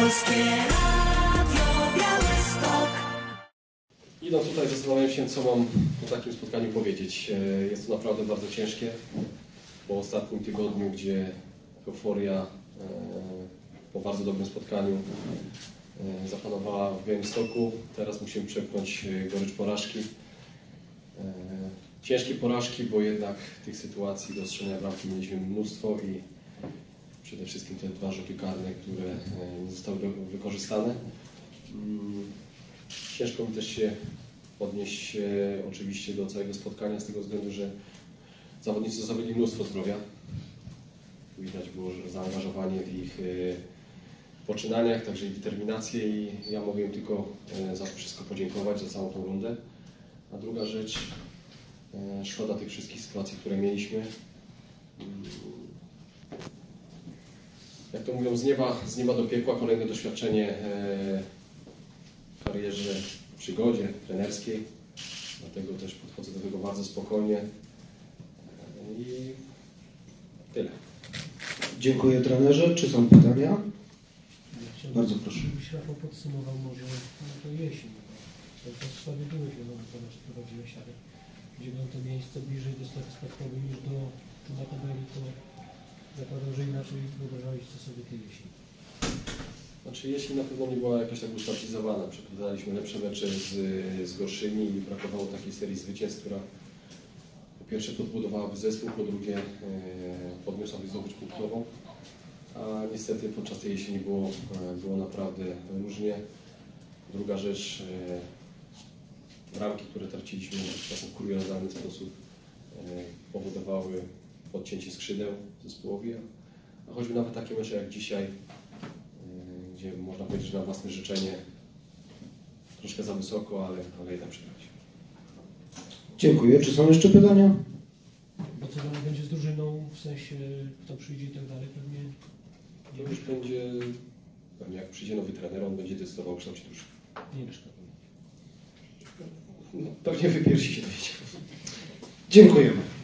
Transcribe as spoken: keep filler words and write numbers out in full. Polskie Radio Białystok. Idąc tutaj, zastanawiam się, co mam po takim spotkaniu powiedzieć. Jest to naprawdę bardzo ciężkie. Po ostatnim tygodniu, gdzie euforia po bardzo dobrym spotkaniu zapanowała w Białymstoku, teraz musimy przepchnąć gorycz porażki. Ciężkie porażki, bo jednak tych sytuacji do strzelenia bramki mieliśmy mnóstwo i przede wszystkim te dwa rzuty karne, które nie zostały wykorzystane. Ciężko mi też się odnieść oczywiście do całego spotkania z tego względu, że zawodnicy zostawili mnóstwo zdrowia. Widać było zaangażowanie w ich poczynaniach, także ich determinację i ja mogę im tylko za to wszystko podziękować, za całą tą rundę. A druga rzecz, szkoda tych wszystkich sytuacji, które mieliśmy. Jak to mówią, z nieba, z nieba do piekła, kolejne doświadczenie w karierze, w przygodzie trenerskiej. Dlatego też podchodzę do tego bardzo spokojnie. I tyle. Dziękuję trenerze. Czy są pytania? Ja bardzo proszę. Gdybyś Rafał podsumował może to jesień. To w sprawie byłych wiadomo, prowadziłeś, ale dziewiąte miejsce bliżej do statystykowego niż do czoła tabeli, to zakładam, że inaczej wyobrażałeś to sobie tej jesień. Znaczy jesień na pewno nie była jakaś tak ustabilizowana. Przeprowadzaliśmy lepsze mecze z, z gorszymi i brakowało takiej serii zwycięstw, która po pierwsze podbudowałaby zespół, po drugie e, podniosłaby zdobycz punktową, a niestety podczas tej jesieni było, było naprawdę różnie. Druga rzecz, e, bramki, które traciliśmy czasem w kuriozalny sposób, e, powodowały podcięcie skrzydeł zespołowi, a choćby nawet takie mecze jak dzisiaj, e, gdzie można powiedzieć, że na własne życzenie troszkę za wysoko, ale, ale jednak przegrać. Dziękuję. Czy są jeszcze pytania? Bo co dalej będzie z drużyną, w sensie kto przyjdzie i tak dalej pewnie? Nie już będzie, pewnie jak przyjdzie nowy trener, on będzie decydował o kształcie drużyny. Nie wiesz pewnie. No, pewnie wybierz się dowiedzieć. Dziękujemy.